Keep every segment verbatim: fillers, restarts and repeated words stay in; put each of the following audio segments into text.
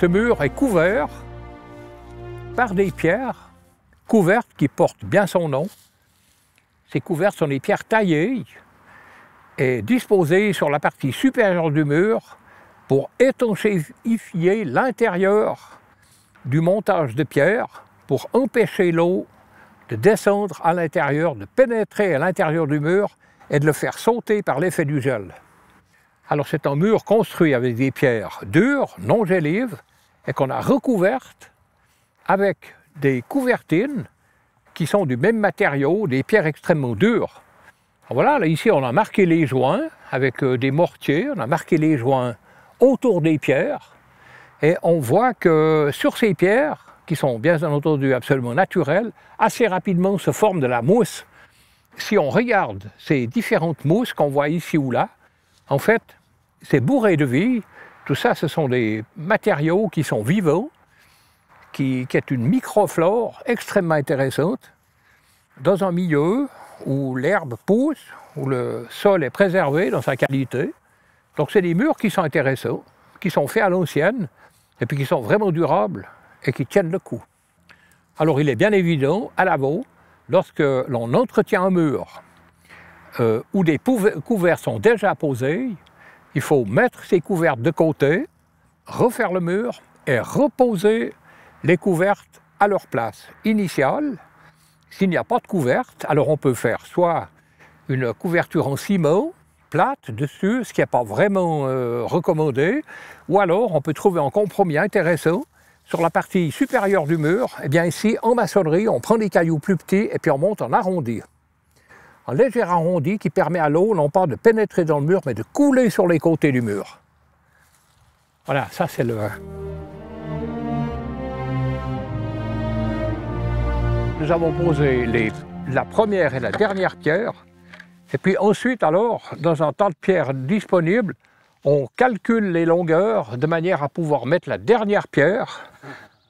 Ce mur est couvert par des pierres couvertes qui portent bien son nom. Ces couvertes sont des pierres taillées et disposées sur la partie supérieure du mur pour étanchéifier l'intérieur du montage de pierres pour empêcher l'eau de descendre à l'intérieur, de pénétrer à l'intérieur du mur et de le faire sauter par l'effet du gel. Alors c'est un mur construit avec des pierres dures, non gélives, et qu'on a recouvertes avec des couvertines qui sont du même matériau, des pierres extrêmement dures. Voilà, là, ici on a marqué les joints avec des mortiers, on a marqué les joints autour des pierres, et on voit que sur ces pierres, qui sont bien entendu absolument naturelles, assez rapidement se forme de la mousse. Si on regarde ces différentes mousses qu'on voit ici ou là, en fait, c'est bourré de vie. Tout ça, ce sont des matériaux qui sont vivants, qui, qui est une microflore extrêmement intéressante. Dans un milieu où l'herbe pousse, où le sol est préservé dans sa qualité. Donc c'est des murs qui sont intéressants, qui sont faits à l'ancienne, et puis qui sont vraiment durables et qui tiennent le coup. Alors il est bien évident, à l'avant, lorsque l'on entretient un mur euh, où des couverts sont déjà posés, il faut mettre ces couvertes de côté, refaire le mur et reposer les couvertes à leur place initiale. S'il n'y a pas de couverte, alors on peut faire soit une couverture en ciment, plate dessus, ce qui n'est pas vraiment euh, recommandé, ou alors on peut trouver un compromis intéressant sur la partie supérieure du mur. Eh bien ici, en maçonnerie, on prend des cailloux plus petits et puis on monte en arrondi. Un léger arrondi qui permet à l'eau, non pas de pénétrer dans le mur, mais de couler sur les côtés du mur. Voilà, ça c'est le... Nous avons posé les, la première et la dernière pierre. Et puis ensuite, alors, dans un tas de pierres disponibles, on calcule les longueurs de manière à pouvoir mettre la dernière pierre,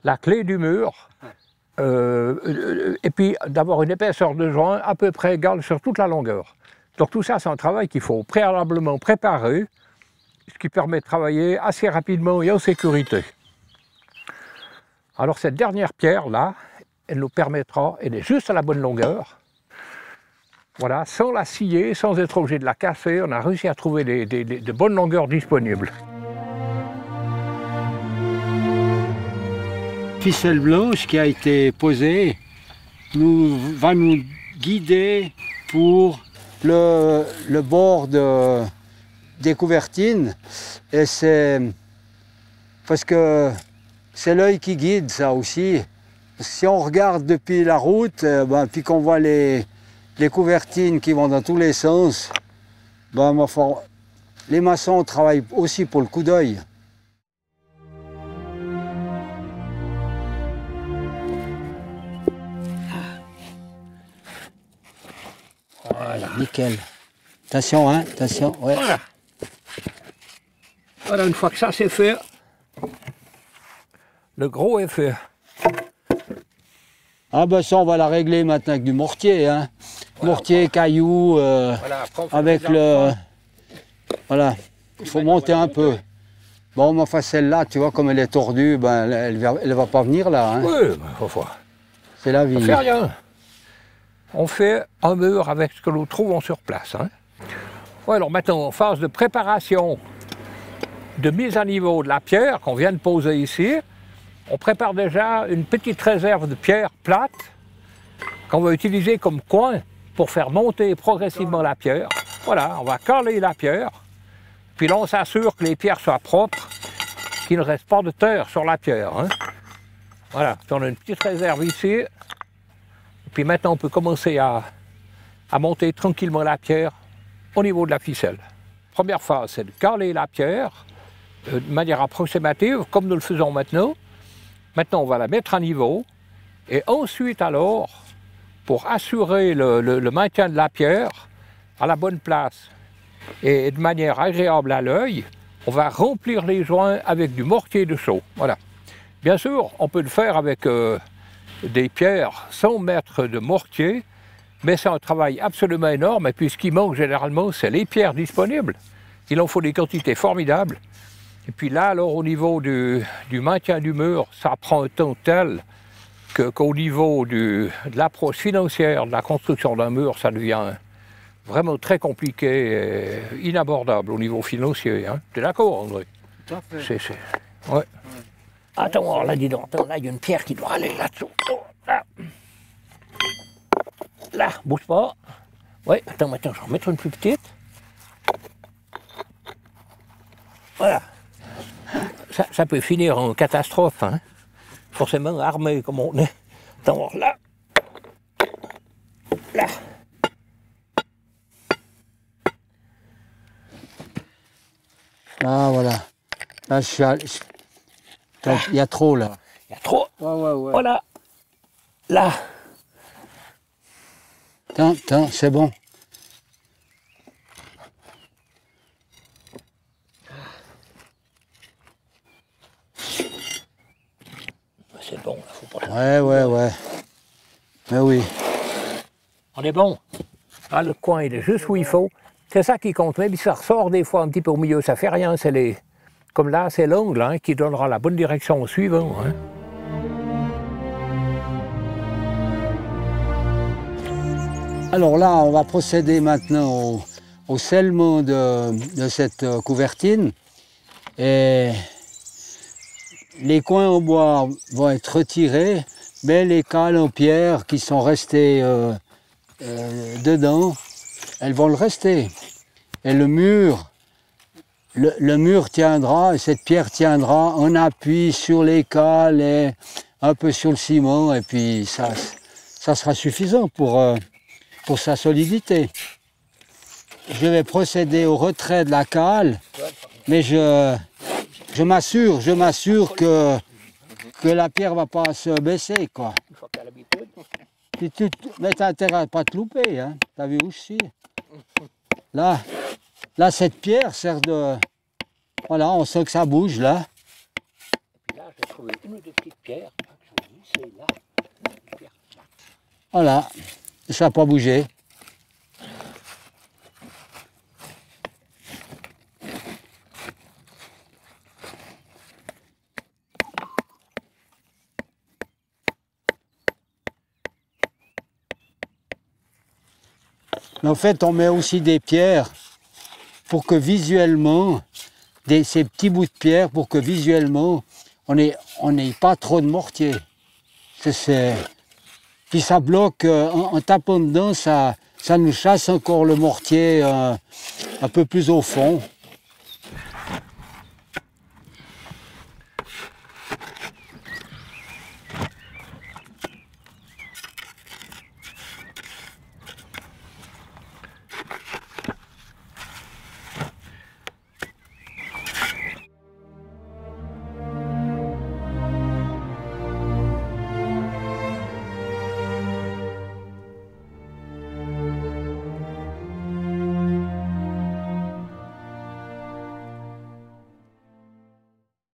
la clé du mur, euh, et puis d'avoir une épaisseur de joint à peu près égale sur toute la longueur. Donc tout ça, c'est un travail qu'il faut préalablement préparer, ce qui permet de travailler assez rapidement et en sécurité. Alors cette dernière pierre-là, elle nous permettra, elle est juste à la bonne longueur, voilà, sans la scier, sans être obligé de la casser, on a réussi à trouver des, des, des, de bonnes longueurs disponibles. Ficelle blanche qui a été posée nous, va nous guider pour le, le bord de, des couvertines. Et c'est parce que c'est l'œil qui guide ça aussi. Si on regarde depuis la route, ben, puis qu'on voit les... les couvertines qui vont dans tous les sens, ben, ma foi, les maçons travaillent aussi pour le coup d'œil. Voilà, nickel. Attention, hein, attention, ouais. Voilà. Voilà, une fois que ça c'est fait, le gros est fait. Ah ben ça, on va la régler maintenant avec du mortier, hein. Voilà, mortier, prend... cailloux, euh, voilà, avec le... Voilà, il faut monter un peu. Bon, mais enfin, celle-là, tu vois, comme elle est tordue, ben, elle ne va, elle va pas venir là, hein. Oui, parfois. C'est la vie. On fait rien. On fait un mur avec ce que nous trouvons sur place, hein. Ouais, alors maintenant, en phase de préparation, de mise à niveau de la pierre qu'on vient de poser ici, on prépare déjà une petite réserve de pierres plates qu'on va utiliser comme coin pour faire monter progressivement la pierre. Voilà, on va caler la pierre, puis là on s'assure que les pierres soient propres, qu'il ne reste pas de terre sur la pierre, hein. Voilà, puis on a une petite réserve ici, puis maintenant on peut commencer à, à monter tranquillement la pierre au niveau de la ficelle. Première phase, c'est de caler la pierre euh, de manière approximative, comme nous le faisons maintenant. Maintenant, on va la mettre à niveau, et ensuite alors, pour assurer le, le, le maintien de la pierre à la bonne place et de manière agréable à l'œil, on va remplir les joints avec du mortier de chaux. Voilà. Bien sûr, on peut le faire avec euh, des pierres sans mettre de mortier, mais c'est un travail absolument énorme, et puis ce qui manque généralement, c'est les pierres disponibles. Il en faut des quantités formidables. Et puis là, alors, au niveau du, du maintien du mur, ça prend un temps tel que, qu'au niveau du, de l'approche financière de la construction d'un mur, ça devient vraiment très compliqué et inabordable au niveau financier. Hein. T'es d'accord, André? Tout à fait. C'est, c'est... Ouais. Ouais. Attends, alors, là, dis donc, attends, là, il y a une pierre qui doit aller là-dessous. Là, là, bouge pas. Ouais, attends, maintenant, je vais en mettre une plus petite. Voilà. Ça, ça peut finir en catastrophe, hein. Forcément armé comme on est. Attends, voir là. Là. Ah, voilà. Là, je suis à... là, il y a trop, là. Il y a trop. Ouais, ouais, ouais. Voilà. Là. Tiens, tiens, c'est bon. C'est bon, là, faut pas... Ouais, ouais, ouais. Mais oui. On est bon. Ah, le coin, il est juste où il faut. C'est ça qui compte. Même si ça ressort des fois un petit peu au milieu, ça fait rien. C'est les... Comme là, c'est l'angle hein, qui donnera la bonne direction au suivant. Hein. Alors là, on va procéder maintenant au, au scellement de, de cette couvertine. Et... Les coins en bois vont être retirés, mais les cales en pierre qui sont restées euh, euh, dedans, elles vont le rester. Et le mur, le, le mur tiendra, et cette pierre tiendra en appui sur les cales et un peu sur le ciment, et puis ça, ça sera suffisant pour, euh, pour sa solidité. Je vais procéder au retrait de la cale, mais je... Je m'assure, je m'assure que, que la pierre ne va pas se baisser, quoi. Tu, tu, mais t'as intérêt à pas te louper, hein. T'as vu où je suis? Là, là, cette pierre sert de... Voilà, on sent que ça bouge, là. Et puis là, j'ai trouvé une ou deux petites pierres. Voilà, ça n'a pas bougé. Mais en fait, on met aussi des pierres pour que visuellement, des, ces petits bouts de pierre, pour que visuellement, on n'ait on n'ait pas trop de mortier. C'est, puis ça bloque, euh, en, en tapant dedans, ça, ça nous chasse encore le mortier euh, un peu plus au fond.